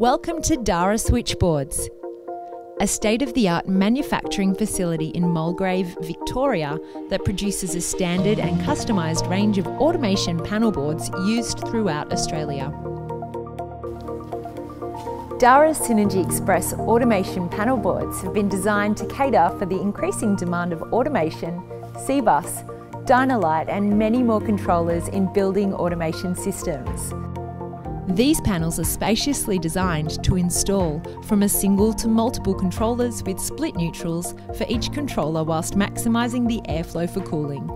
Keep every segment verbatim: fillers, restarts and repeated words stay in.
Welcome to Dara Switchboards, a state-of-the-art manufacturing facility in Mulgrave, Victoria that produces a standard and customised range of automation panel boards used throughout Australia. Dara Synergy Express automation panel boards have been designed to cater for the increasing demand of automation, C-Bus, Dynalite and many more controllers in building automation systems. These panels are spaciously designed to install from a single to multiple controllers with split neutrals for each controller whilst maximising the airflow for cooling.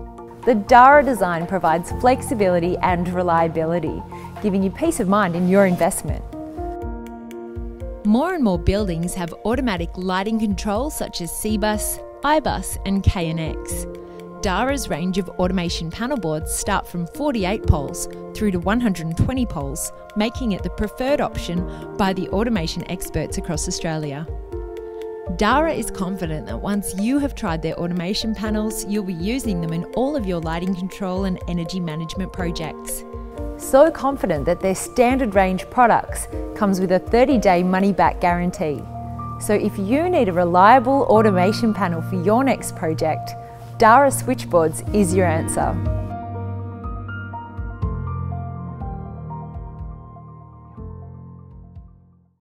The Dara design provides flexibility and reliability, giving you peace of mind in your investment. More and more buildings have automatic lighting controls such as C-Bus, I BUS and K N X. Dara's range of automation panel boards start from forty-eight poles through to one hundred twenty poles, making it the preferred option by the automation experts across Australia. Dara is confident that once you have tried their automation panels, you'll be using them in all of your lighting control and energy management projects. So confident that their standard range products comes with a thirty-day money-back guarantee. So if you need a reliable automation panel for your next project, Dara Switchboards is your answer.